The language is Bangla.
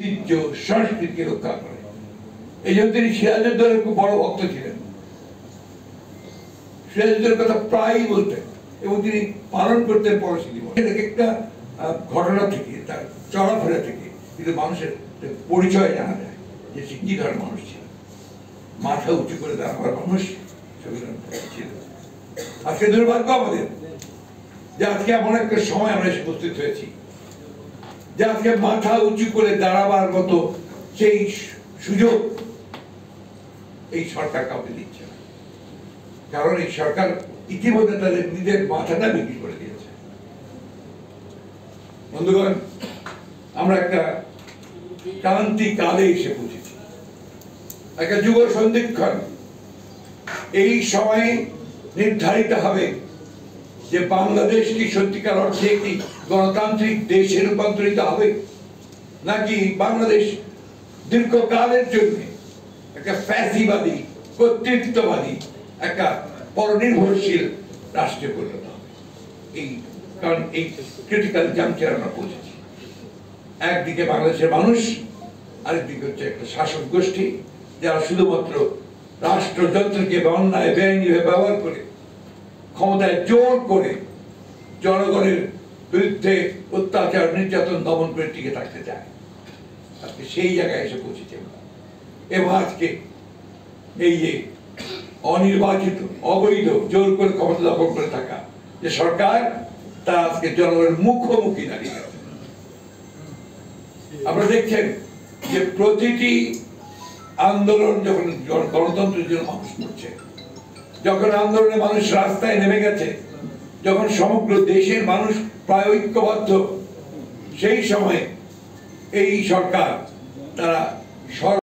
जो संस्कृति के रक्षा करे ये दिन सिराजुद्दौला को बड़ा भक्त ছিলেন सिराजुद्दौलाর কথা প্রায়ই বলতেন এবং তিনি পালন করতে পড়েছি জীবন এটা একটা ঘটনা থেকে তার চলাফেরা থেকে কিন্তু মানুষের পরিচয় জানা যায় যে সে কি ধরনের মানুষ ছিল মাথা উঁচু করে দাঁড়ানোর মানুষ ছিল আজকে দুর্ভাগ্য আমাদের যে আজকে এমন একটা সময় আমরা উপস্থিত হয়েছি যে আজকে মাথা উঁচু করে দাঁড়াবার মতো সেই সুযোগ এই সরকার কাউকে দিচ্ছে না কারণ এই সরকার ইতিমধ্যে তাদের নিজের মাথাটা বিক্রি করে দিয়েছে বন্ধুগণ আমরা একটা ক্রান্তিকালে এসে বুঝেছি একটা যুব সন্ধিক্ষণ এই সময়ে নির্ধারিত হবে যে বাংলাদেশ কি সত্যিকার অর্থে একটি গণতান্ত্রিক দেশে রূপান্তরিত হবে নাকি বাংলাদেশ দীর্ঘকালের জন্য একটা ফ্যাসিবাদী কর্তৃত্ববাদী একটা পরনির্ভরশীল রাষ্ট্রে পরিণত হবে এই কারণ এই ক্রিটিক্যাল জামচের আমরা পৌঁছেছি একদিকে বাংলাদেশের মানুষ আরেকদিকে হচ্ছে একটা শাসক গোষ্ঠী যারা শুধুমাত্র রাষ্ট্রযন্ত্রকে অন্যায় বেআইনিভাবে ব্যবহার করে ক্ষমতায় জোর করে জনগণের বিরুদ্ধে অত্যাচার নির্যাতন দমন করে টিকে থাকতে চায় আজকে সেই জায়গায় এসে পৌঁছেছে এবং আজকে এই যে অনির্বাচিত অবৈধ জোর করে ক্ষমতা দখল করে থাকা যে সরকার তা আজকে জনগণের মুখোমুখি দাঁড়িয়ে আপনারা দেখছেন যে প্রতিটি আন্দোলন যখন গণতন্ত্রের জন্য মানুষ করছে যখন আন্দোলনে মানুষ রাস্তায় নেমে গেছে যখন সমগ্র দেশের মানুষ প্রায় ঐক্যবদ্ধ সেই সময়ে এই সরকার তারা